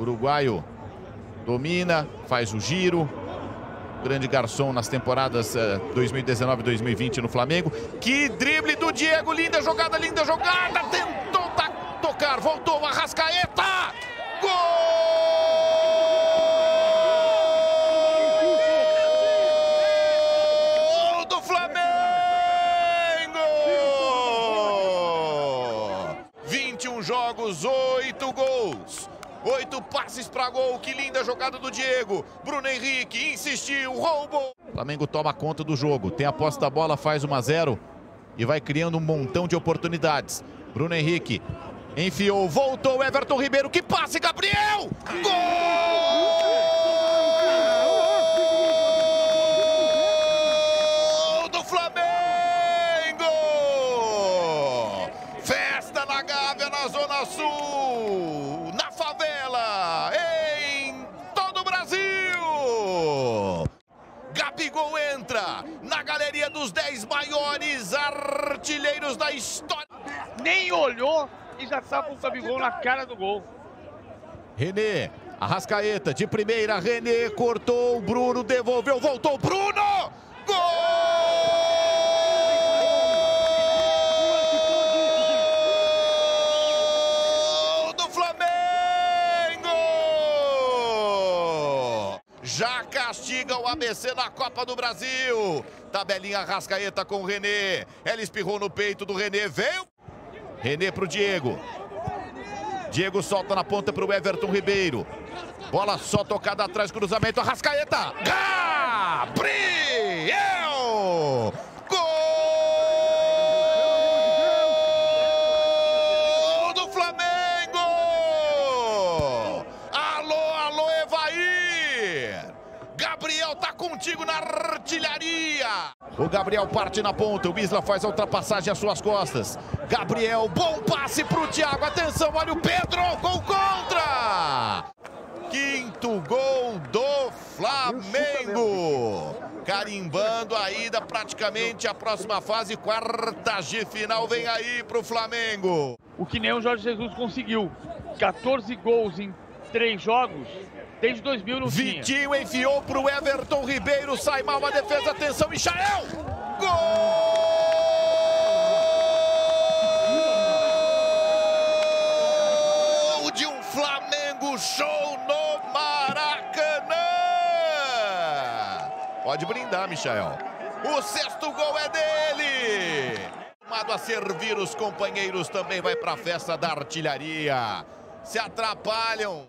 Uruguaio domina, faz o giro. Grande garçom nas temporadas 2019 e 2020 no Flamengo. Que drible do Diego, linda jogada, tentou tocar, voltou, Arrascaeta, gol do Flamengo! 21 jogos, 8 gols. 8 passes para gol, que linda jogada do Diego. Bruno Henrique insistiu, roubou. O Flamengo toma conta do jogo, tem a posse da bola, faz 1 a 0 e vai criando um montão de oportunidades. Bruno Henrique enfiou, voltou, Everton Ribeiro, que passe, Gabriel! Gol do Flamengo! Festa na Gávea, na Zona Sul! Favela, em todo o Brasil. Gabigol entra na galeria dos 10 maiores artilheiros da história. Nem olhou e já sabe o Gabigol na cara do gol. René, Arrascaeta de primeira, René cortou, o Bruno devolveu, voltou, Bruno! Já castiga o ABC na Copa do Brasil. Tabelinha Arrascaeta com o René. Ela espirrou no peito do René. Veio. René pro Diego. Diego solta na ponta pro Everton Ribeiro. Bola só tocada atrás, cruzamento. Arrascaeta. Gabriel. Gol do Flamengo. Alô, alô, Evaí. Gabriel tá contigo na artilharia. O Gabriel parte na ponta, o Isla faz a ultrapassagem às suas costas. Gabriel, bom passe pro Thiago, atenção, olha o Pedro, gol contra! Quinto gol do Flamengo. Carimbando a ida praticamente à próxima fase, quartas de final, vem aí pro Flamengo. O que nem o Jorge Jesus conseguiu, 14 gols em 3 jogos. Desde 2000 não tinha. Vitinho enfiou para o Everton Ribeiro, sai mal a defesa, atenção, Michael! Gol de um Flamengo show no Maracanã! Pode brindar, Michael. O 6º gol é dele! Chamado a servir os companheiros, também vai para a festa da artilharia. Se atrapalham.